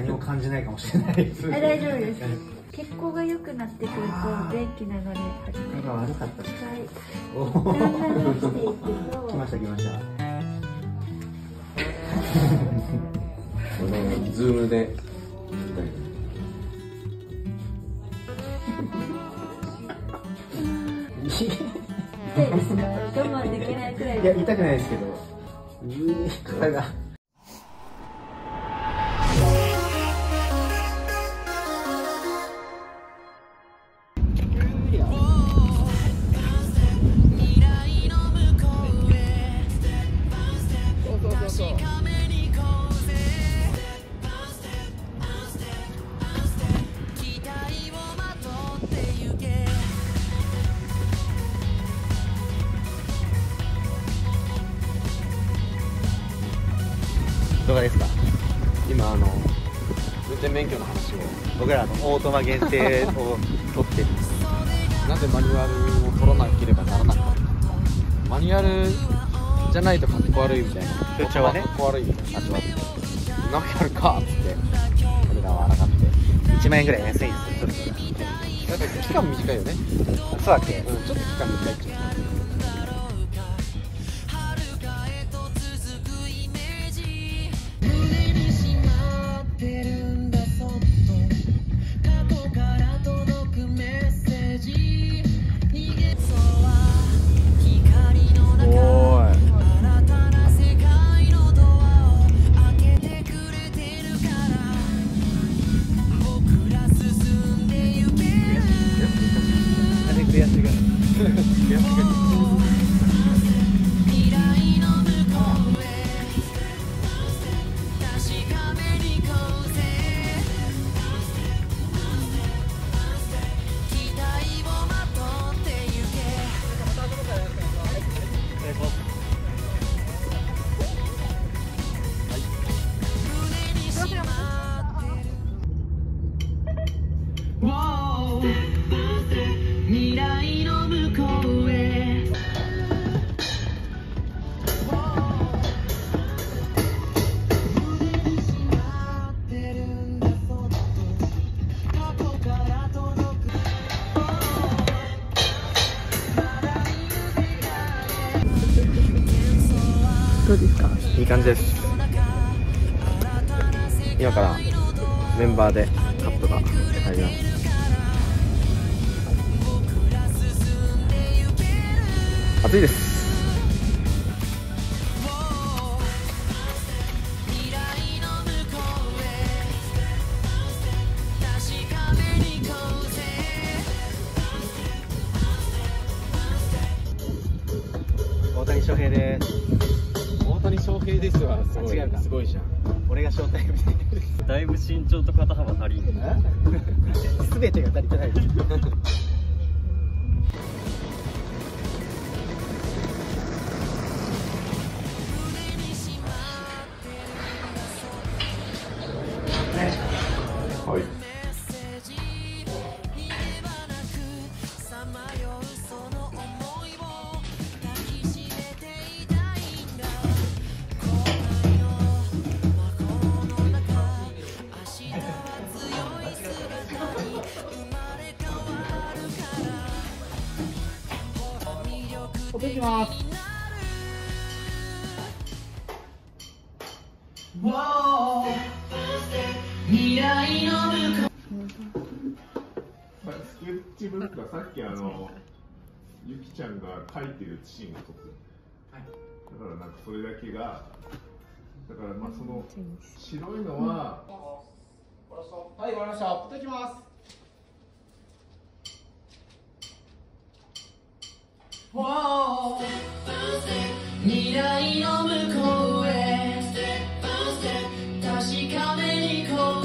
何も感じないかもしれないです。大丈夫です。血行が良くなってくると電気流れが悪かったです。はい、だんだん落ちていくと。来ました来ました。このズームで痛いですね。我慢できないくらい。いや痛くないですけど、肩が。動画ですか。今運転免許の話を僕らのオートマ限定を取ってるんです。なぜマニュアルを取らなければならなかったのか。マニュアルじゃないとかっこ悪いみたいな。こっちはね、かっこ悪い味わってマニュアルかっつって俺らは抗って1万円ぐらい安いですよ。だって期間短いよね。そうだっけ、うん、ちょっと期間短いっちゃう。どうですか？いい感じです。今からメンバーでカップが入ります。暑いです。大谷翔平です。ですわ。すごいじゃん。俺がショータイムで。だいぶ身長と肩幅足りん。すべてが足りてない。はい。いただきます。スケッチブックはさっきゆきちゃんが描いてるシーンを撮ってる。だからなんかそれだけが、だからまあその白いのは、はい、終わりました。いただきます。Wow. 未来の向こうへ確かめに行こう。